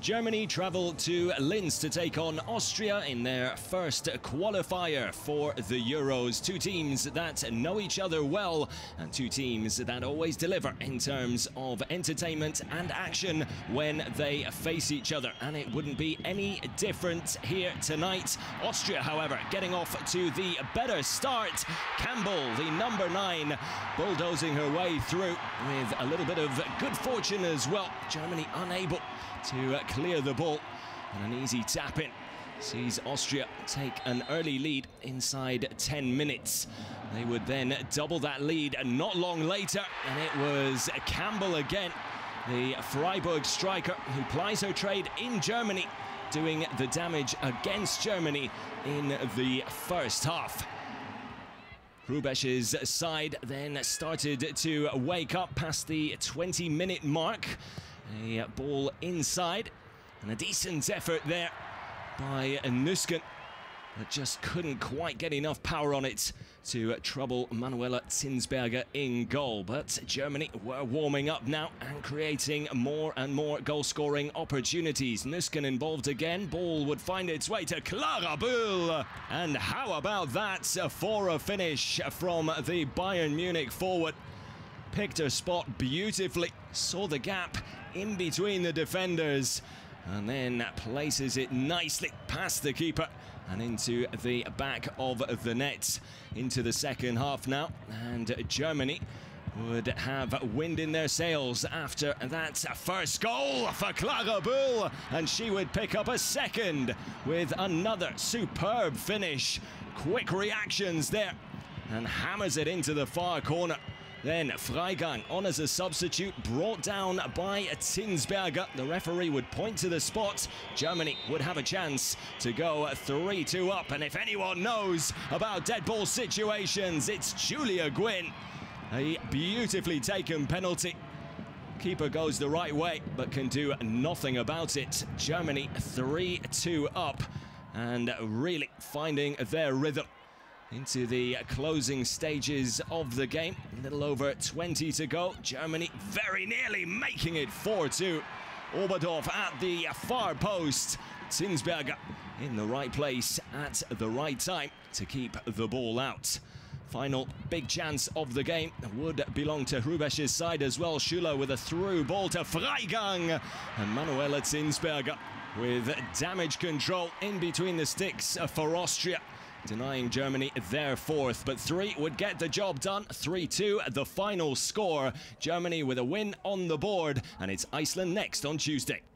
Germany travel to Linz to take on Austria in their first qualifier for the Euros. Two teams that know each other well and two teams that always deliver in terms of entertainment and action when they face each other. And it wouldn't be any different here tonight. Austria, however, getting off to the better start. Campbell, the number 9, bulldozing her way through with a little bit of good fortune as well. Germany unable to clear the ball, and an easy tap in sees Austria take an early lead inside 10 minutes. They would then double that lead not long later, and it was Campbell again, the Freiburg striker, who plies her trade in Germany, doing the damage against Germany in the first half. Hrubesch's side then started to wake up past the 20-minute mark. A ball inside, and a decent effort there by Nusken, that just couldn't quite get enough power on it to trouble Manuela Zinsberger in goal. But Germany were warming up now and creating more and more goal-scoring opportunities. Nusken involved again. Ball would find its way to Klara Bühl. And how about that for a finish from the Bayern Munich forward? Picked her spot beautifully, saw the gap in between the defenders, and then places it nicely past the keeper and into the back of the net. Into the second half now, and Germany would have wind in their sails after that first goal for Klara Bühl, and she would pick up a second with another superb finish. Quick reactions there, and hammers it into the far corner. Then Freigang on as a substitute, brought down by Zinsberger. The referee would point to the spot. Germany would have a chance to go 3-2 up. And if anyone knows about dead ball situations, it's Julia Gwinn. A beautifully taken penalty. Keeper goes the right way, but can do nothing about it. Germany 3-2 up and really finding their rhythm into the closing stages of the game. A little over 20 to go. Germany very nearly making it 4-2. Oberdorf at the far post. Zinsberger in the right place at the right time to keep the ball out. Final big chance of the game would belong to Hrubesch's side as well. Schuller with a through ball to Freigang. And Manuela Zinsberger with damage control in between the sticks for Austria, denying Germany their fourth, but 3 would get the job done. 3-2, the final score. Germany with a win on the board, and it's Iceland next on Tuesday.